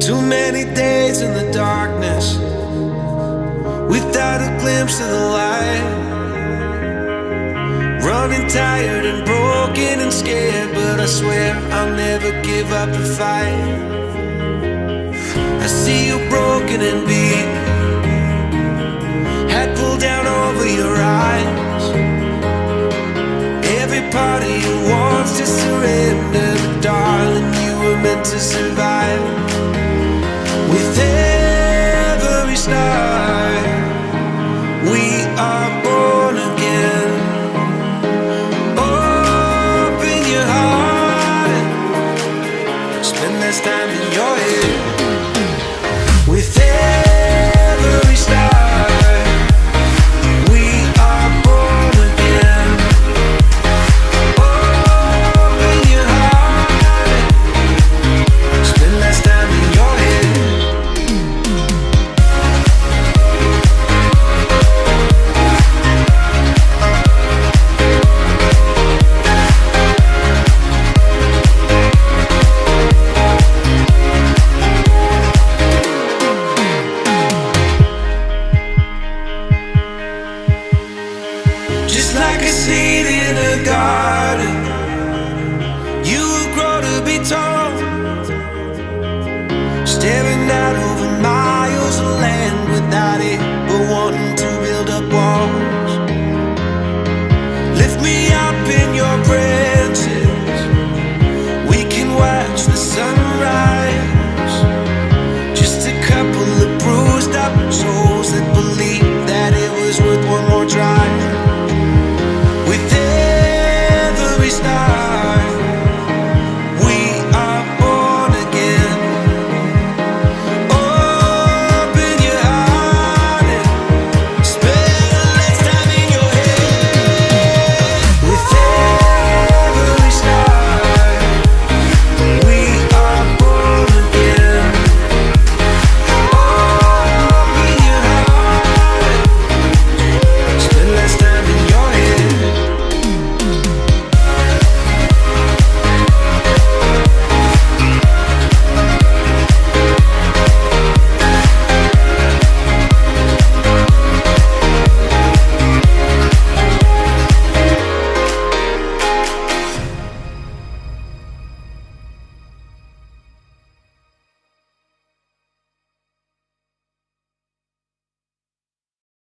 Too many days in the darkness, without a glimpse of the light. Running tired and broken and scared, but I swear I'll never give up the fight. I see you broken and beat, hat pulled down over your eyes.